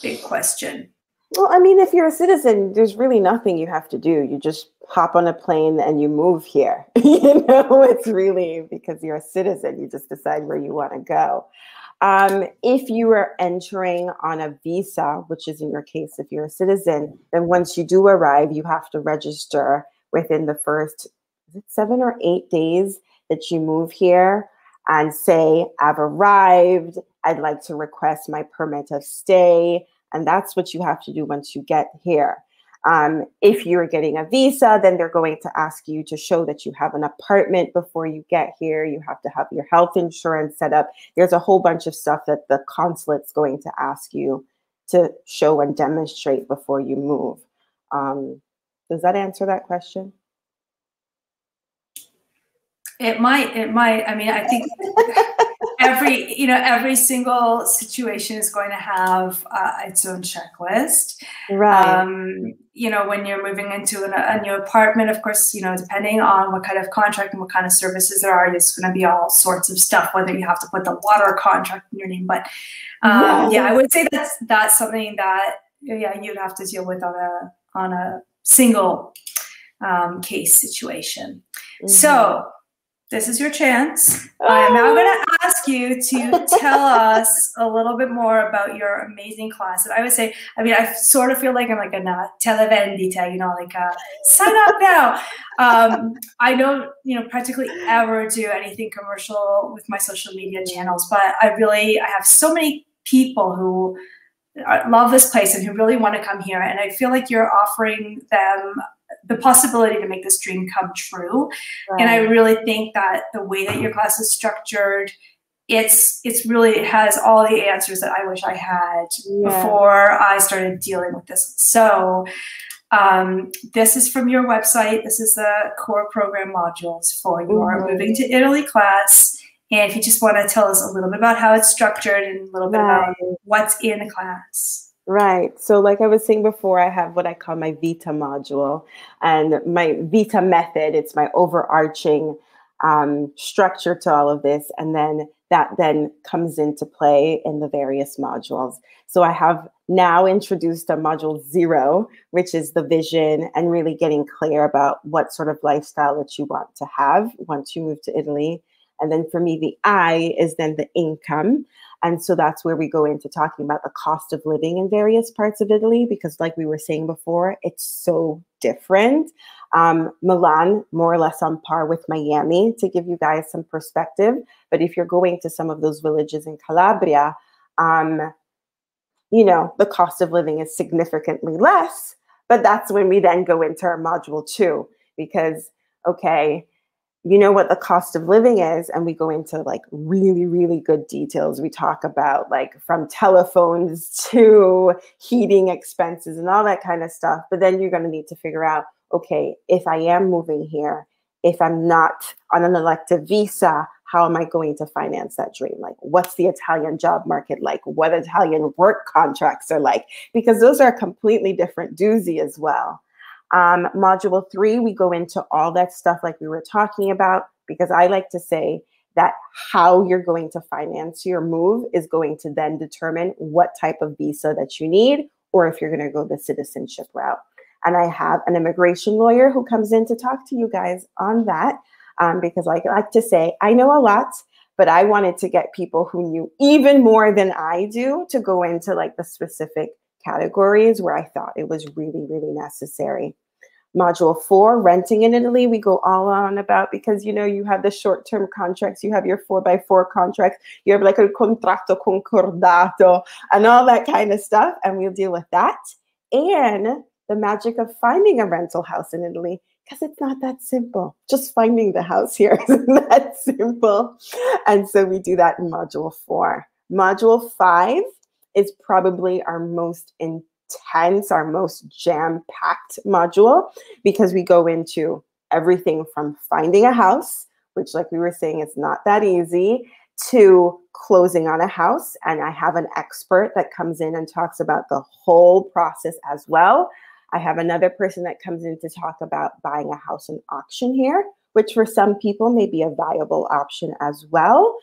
Big question. Well, I mean, if you're a citizen, there's really nothing you have to do. You just hop on a plane and you move here. You know, it's really because you're a citizen, you just decide where you want to go. Um, if you are entering on a visa, which is in your case, if you're a citizen, then once you do arrive, you have to register within the first seven or eight days that you move here and say, I've arrived, I'd like to request my permit of stay. And that's what you have to do once you get here. Um, if you're getting a visa, then they're going to ask you to show that you have an apartment before you get here. You have to have your health insurance set up. There's a whole bunch of stuff that the consulate's going to ask you to show and demonstrate before you move. Um, does that answer that question? It might, it might. I mean, I think every, you know, every single situation is going to have uh, its own checklist. Right. Um, you know, when you're moving into an, a new apartment, of course, you know, depending on what kind of contract and what kind of services there are, there's going to be all sorts of stuff, whether you have to put the water contract in your name. But um, yeah. yeah, I would say that's, that's something that, yeah, you'd have to deal with on a, on a single um, case situation. Mm-hmm. So, this is your chance. Oh. I am now going to ask you to tell us a little bit more about your amazing class. And I would say, I mean, I sort of feel like I'm like a uh, televendita, you know, like uh, sign up now. Um, I don't, you know, practically ever do anything commercial with my social media channels, but I really, I have so many people who are, love this place and who really want to come here. And I feel like you're offering them the possibility to make this dream come true. Right. And I really think that the way that your class is structured, it's it's really, it has all the answers that I wish I had yeah. before I started dealing with this. So um, this is from your website. This is the core program modules for your mm-hmm. Moving to Italy class. And if you just want to tell us a little bit about how it's structured and a little bit right. about what's in the class. Right. So like I was saying before, I have what I call my Vita module and my Vita method. It's my overarching um, structure to all of this. And then that then comes into play in the various modules. So I have now introduced a module zero, which is the vision and really getting clear about what sort of lifestyle that you want to have once you move to Italy. And then for me, the I is then the income. And so that's where we go into talking about the cost of living in various parts of Italy, because like we were saying before, it's so different. Um, Milan, more or less on par with Miami, to give you guys some perspective. But if you're going to some of those villages in Calabria, um, you know, the cost of living is significantly less. But that's when we then go into our module two, because, okay, you know what the cost of living is, and we go into like really, really good details. We talk about like from telephones to heating expenses and all that kind of stuff. But then you're going to need to figure out, okay, if I am moving here, if I'm not on an elective visa, how am I going to finance that dream? Like, what's the Italian job market like? What Italian work contracts are like? Because those are a completely different doozy as well. Um, module three, we go into all that stuff like we were talking about, because I like to say that how you're going to finance your move is going to then determine what type of visa that you need, or if you're going to go the citizenship route. And I have an immigration lawyer who comes in to talk to you guys on that, um, because like I like to say, I know a lot, but I wanted to get people who knew even more than I do to go into like the specific categories where I thought it was really, really necessary. Module four, renting in Italy, we go all on about, because, you know, you have the short-term contracts, you have your four by four contracts, you have like a contratto concordato and all that kind of stuff. And we'll deal with that and the magic of finding a rental house in Italy, because it's not that simple. Just finding the house here isn't that simple. And so we do that in module four. Module five is probably our most intense Tense, our most jam-packed module, because we go into everything from finding a house, which like we were saying, it's not that easy, to closing on a house. And I have an expert that comes in and talks about the whole process as well. I have another person that comes in to talk about buying a house in auction here, which for some people may be a viable option as well.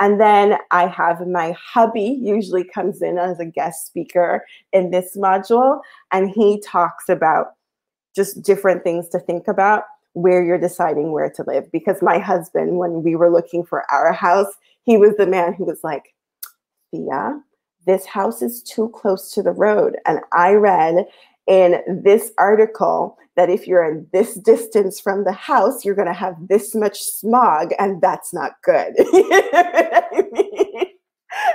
And then I have my hubby usually comes in as a guest speaker in this module, and he talks about just different things to think about where you're deciding where to live. Because my husband, when we were looking for our house, he was the man who was like, Thea, this house is too close to the road. And I read in this article that if you're in this distance from the house, you're going to have this much smog, and that's not good. You know what I mean?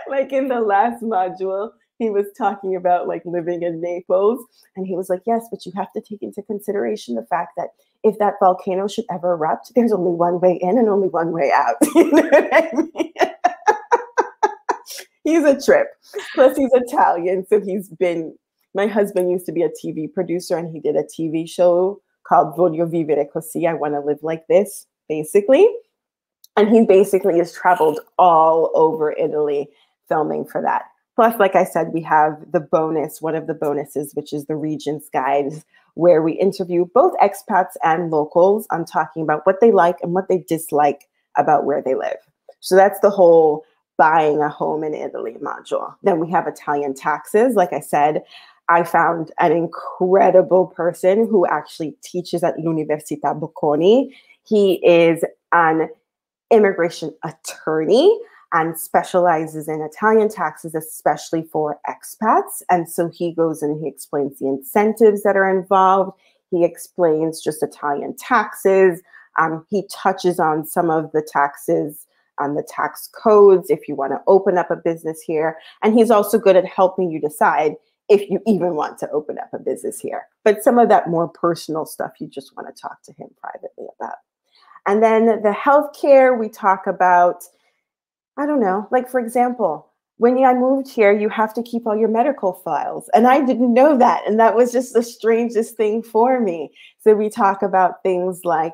Like in the last module, he was talking about like living in Naples, and he was like, yes, but you have to take into consideration the fact that if that volcano should ever erupt, there's only one way in and only one way out. You know what I mean? He's a trip. Plus he's Italian, so he's been, my husband used to be a T V producer, and he did a T V show called Voglio vivere così, I want to live like this, basically. And he basically has traveled all over Italy filming for that. Plus, like I said, we have the bonus, one of the bonuses, which is the Regents Guides, where we interview both expats and locals on talking about what they like and what they dislike about where they live. So that's the whole buying a home in Italy module. Then we have Italian taxes. Like I said, I found an incredible person who actually teaches at L'Università Bocconi. He is an immigration attorney and specializes in Italian taxes, especially for expats. And so he goes and he explains the incentives that are involved. He explains just Italian taxes. Um, he touches on some of the taxes, on the tax codes, if you want to open up a business here. And he's also good at helping you decide if you even want to open up a business here. But some of that more personal stuff, you just want to talk to him privately about. And then the healthcare, we talk about, I don't know, like for example, when I moved here, you have to keep all your medical files. And I didn't know that. And that was just the strangest thing for me. So we talk about things like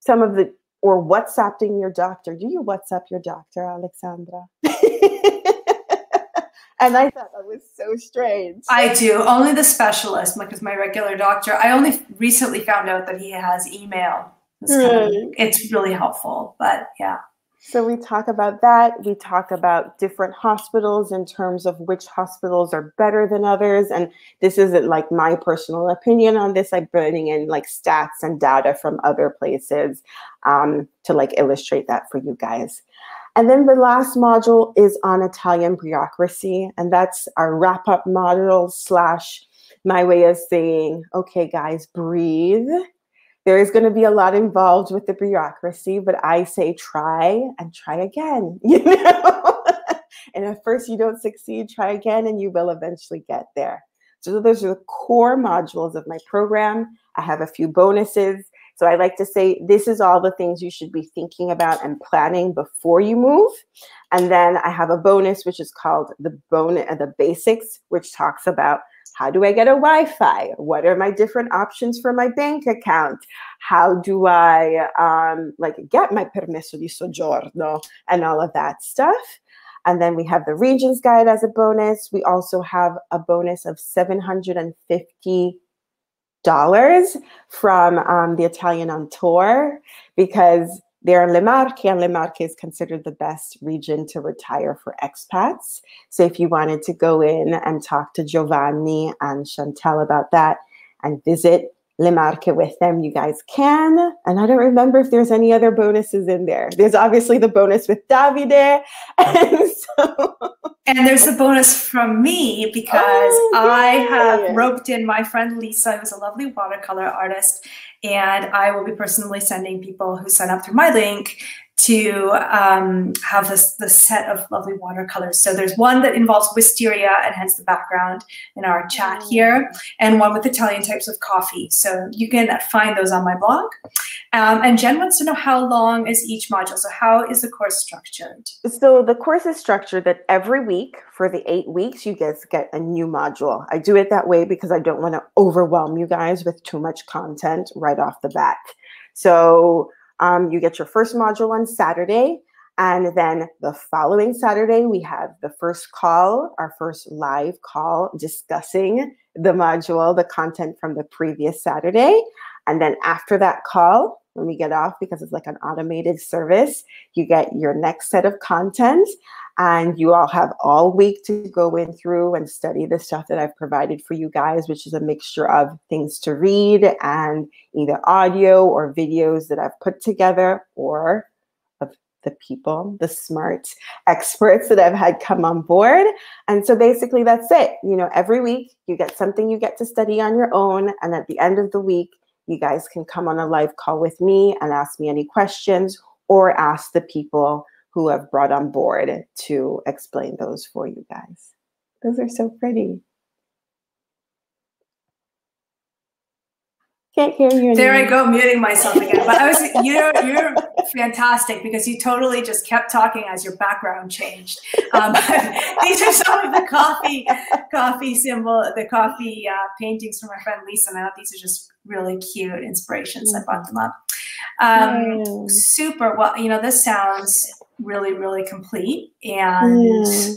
some of the, or WhatsApping your doctor. Do you WhatsApp your doctor, Alexandra? And I thought that was so strange. I do, only the specialist, because my regular doctor, I only recently found out that he has email. It's, kind of, mm. it's really helpful, but yeah. So we talk about that. We talk about different hospitals in terms of which hospitals are better than others. And this isn't like my personal opinion on this. I'm bringing in like stats and data from other places um, to like illustrate that for you guys. And then the last module is on Italian bureaucracy. And that's our wrap up module slash my way of saying, okay, guys, breathe. There is going to be a lot involved with the bureaucracy, but I say try and try again, you know? And at first you don't succeed, try again, and you will eventually get there. So those are the core modules of my program. I have a few bonuses. So I like to say this is all the things you should be thinking about and planning before you move. And then I have a bonus, which is called the bonus, uh, the basics, which talks about how do I get a Wi-Fi? What are my different options for my bank account? How do I um, like get my permesso di soggiorno and all of that stuff? And then we have the Regents Guide as a bonus. We also have a bonus of seven hundred fifty dollars from um, the Italian on tour, because they're in Le Marche, and Le Marche is considered the best region to retire for expats. So if you wanted to go in and talk to Giovanni and Chantal about that and visit Le Marche with them, you guys can. And I don't remember if there's any other bonuses in there. There's obviously the bonus with Davide. And, so and there's a bonus from me, because oh, I have roped in my friend Lisa, who's a lovely watercolor artist. And I will be personally sending people who sign up through my link to um, have this, this set of lovely watercolors. So there's one that involves wisteria, and hence the background in our chat here, and one with Italian types of coffee. So you can find those on my blog. Um, and Jen wants to know, how long is each module? So how is the course structured? So the course is structured that every week for the eight weeks, you guys get a new module. I do it that way because I don't want to overwhelm you guys with too much content right off the bat. So Um, you get your first module on Saturday, and then the following Saturday, we have the first call, our first live call discussing the module, the content from the previous Saturday. And then after that call, when we get off, because it's like an automated service. You get your next set of content, and you all have all week to go in through and study the stuff that I've provided for you guys, which is a mixture of things to read and either audio or videos that I've put together, or of the people, the smart experts that I've had come on board. And so basically that's it. You know, every week you get something you get to study on your own, and at the end of the week, you guys can come on a live call with me and ask me any questions, or ask the people who have brought on board to explain those for you guys. Those are so pretty. Can't hear you. There I go, muting myself again. But I was, you're, you're fantastic, because you totally just kept talking as your background changed. Um, these are some of the coffee, coffee symbol, the coffee uh, paintings from my friend Lisa, and I thought these are just really cute inspirations. I bought them up. Um, mm. Super. Well, you know, this sounds really, really complete, and mm.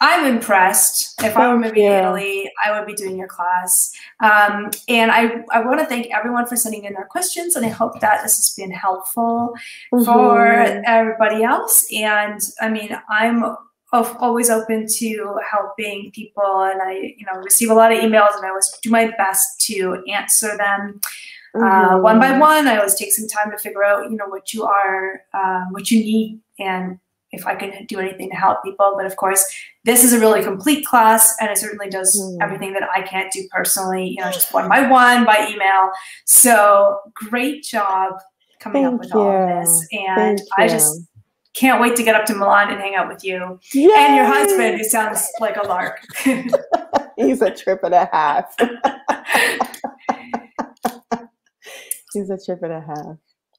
I'm impressed. If Thank I were moving you. to Italy, I would be doing your class. Um, and I, I want to thank everyone for sending in their questions, and I hope that this has been helpful mm-hmm. for everybody else. And I mean, I'm of always open to helping people, and I, you know, receive a lot of emails, and I always do my best to answer them. Uh, one by one, I always take some time to figure out, you know, what you are, uh, what you need, and if I can do anything to help people. But of course, this is a really complete class, and it certainly does mm. everything that I can't do personally, you know, just one by one by email. So great job coming Thank up with you. all of this. And Thank I just can't wait to get up to Milan and hang out with you. Yay! And your husband, who sounds like a lark. He's a trip and a half. She's a trip and a half.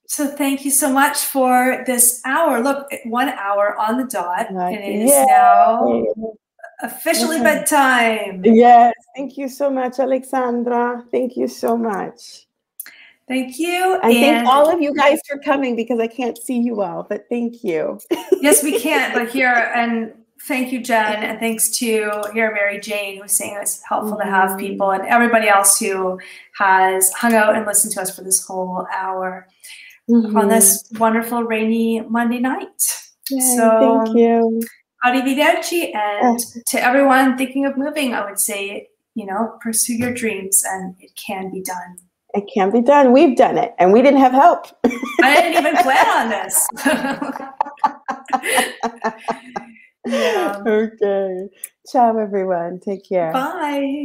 So thank you so much for this hour. Look, one hour on the dot. Nice. And it is Yay. now officially yes. bedtime. Yes. Thank you so much, Alexandra. Thank you so much. Thank you. I thank all of you guys for coming, because I can't see you all, but thank you. Yes, we can't, but here, and thank you, Jen, and thanks to here Mary Jane, who's saying it's helpful mm-hmm. to have people, and everybody else who has hung out and listened to us for this whole hour mm-hmm. on this wonderful rainy Monday night. Yay, so thank you. Arrivederci, and to everyone thinking of moving, I would say, you know, pursue your dreams, and it can be done. It can be done. We've done it, and we didn't have help. I didn't even plan on this. Yeah. Okay. Ciao, everyone. Take care. Bye.